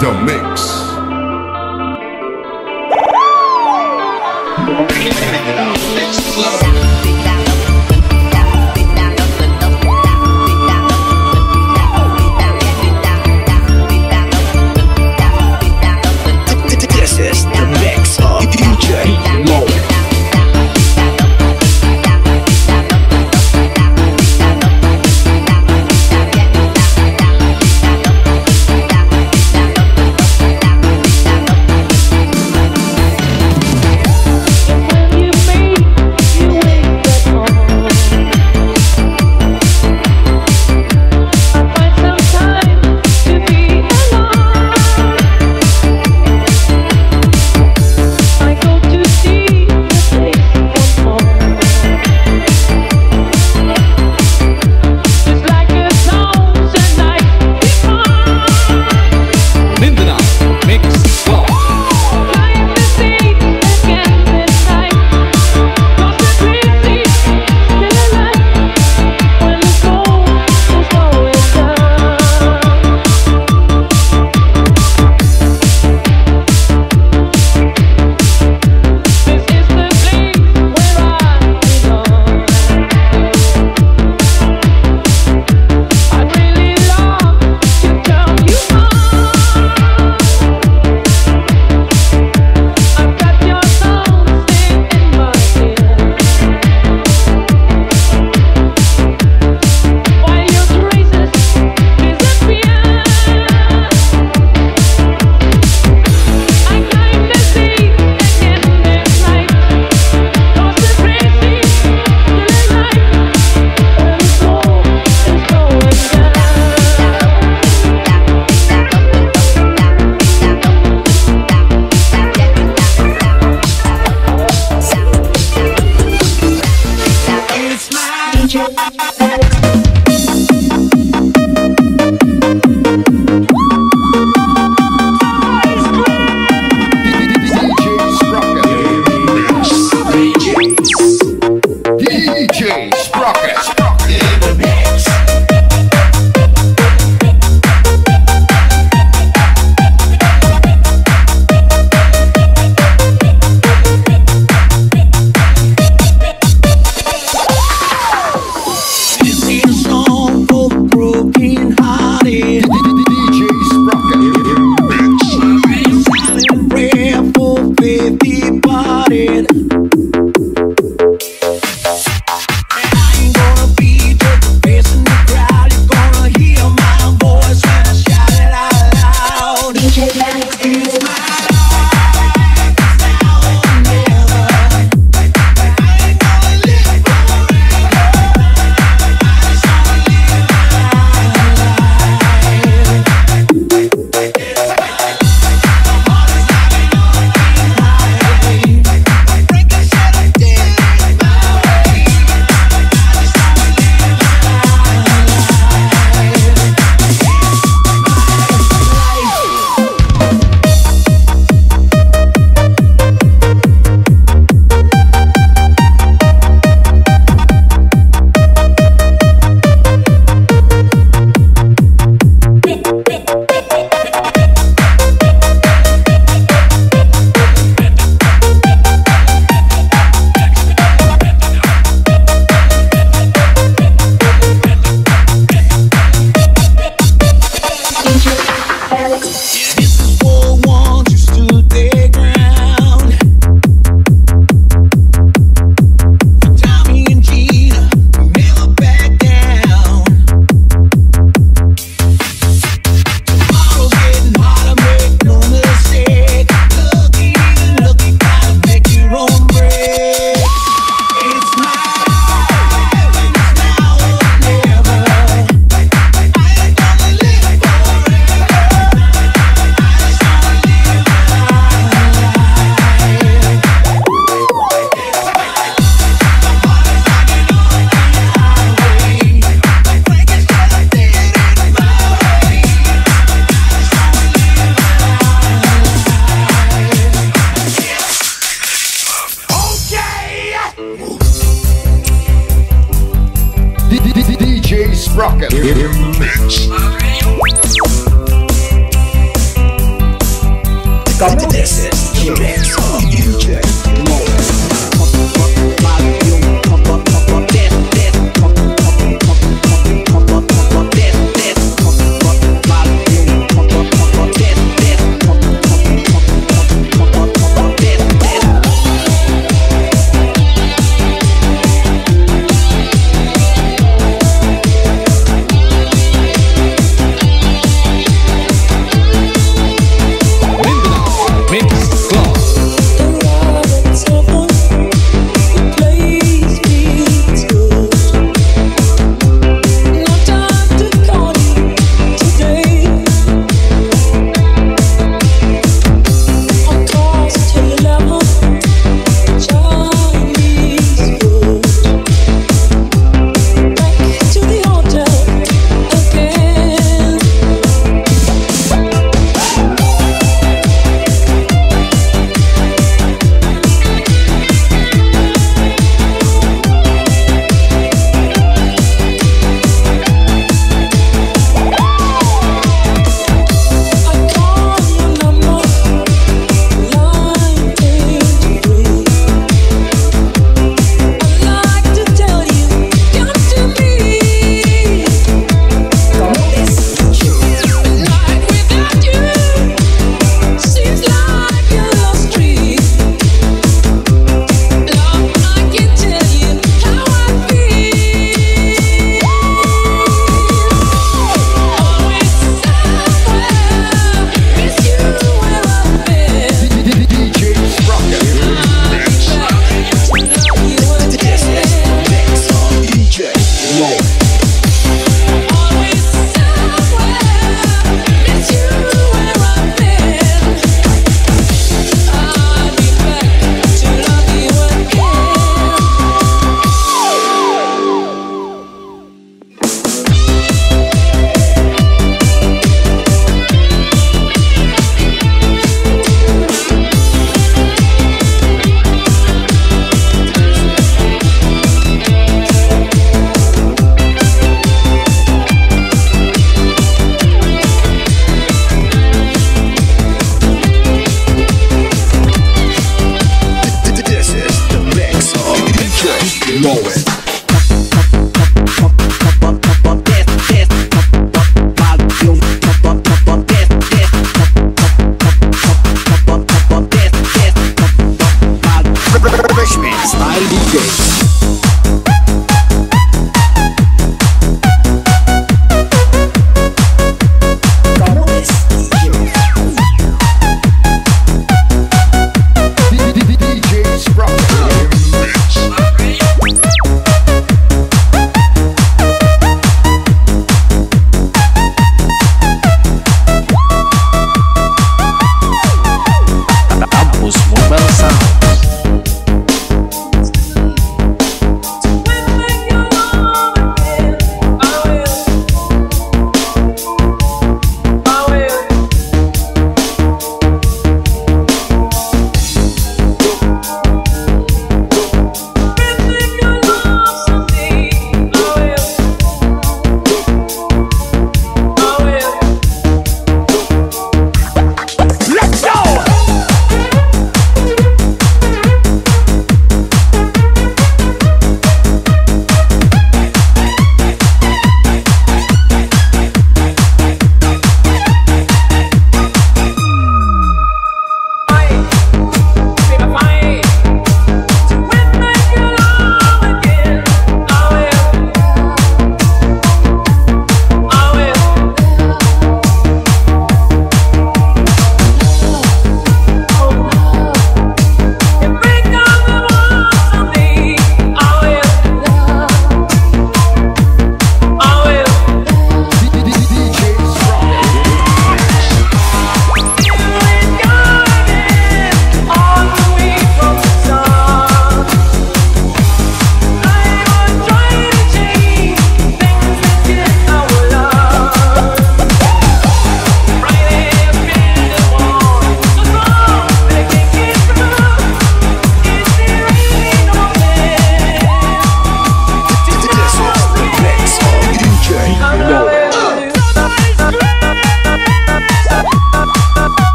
The mix. This is the mix of DJ Low.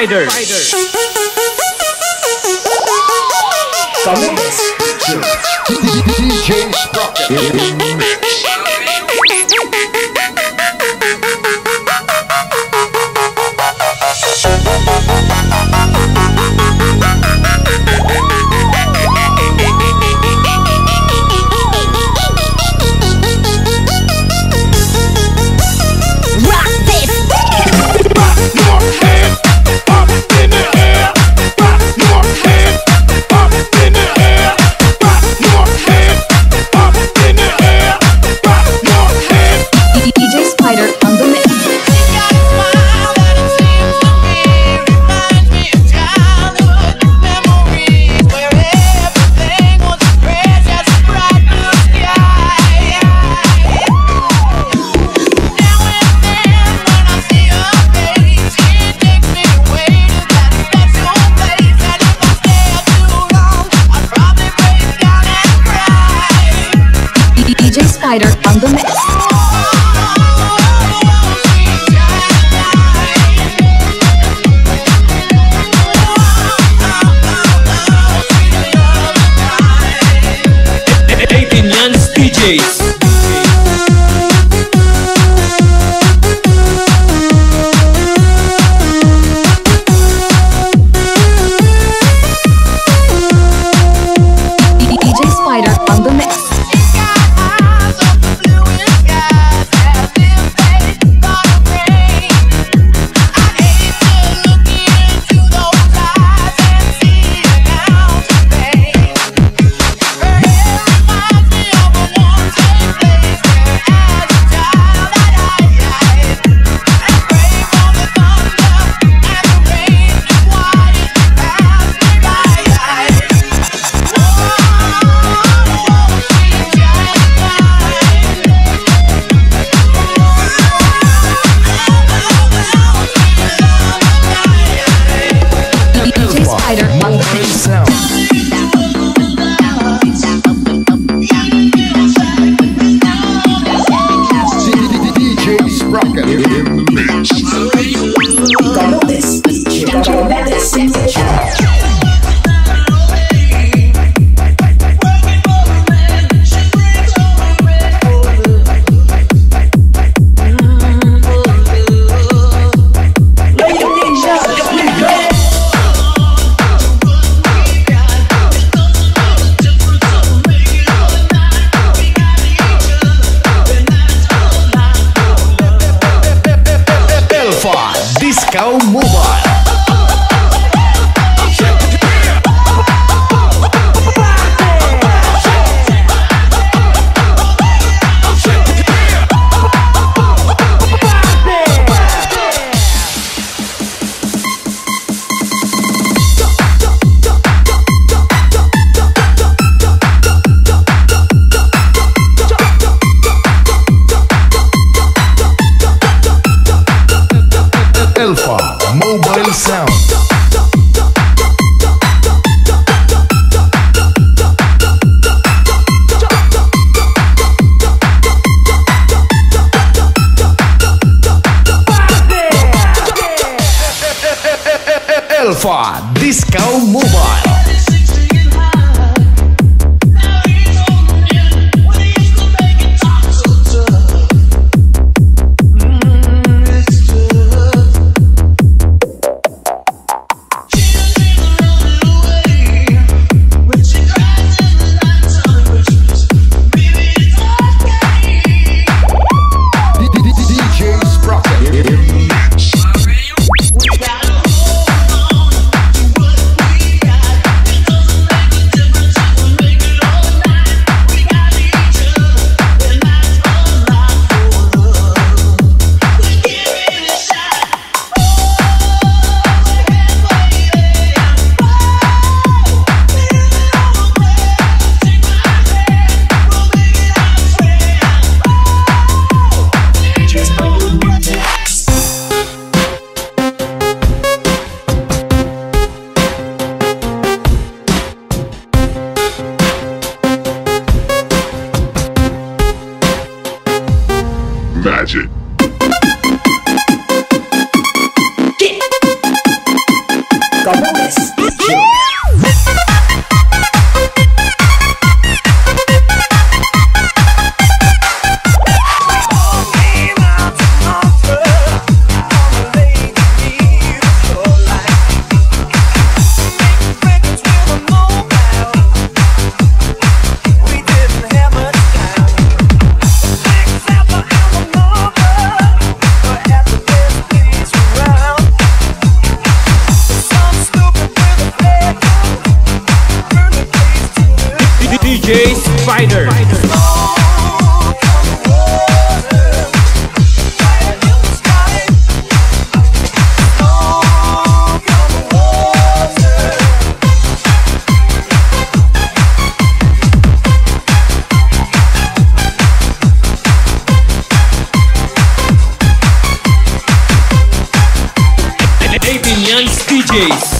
Spider. Come DJ Sprocket. DJ Spider on the mix. Disco Mobile. Mobile sound. Alpha Disco Mobile. Cheese.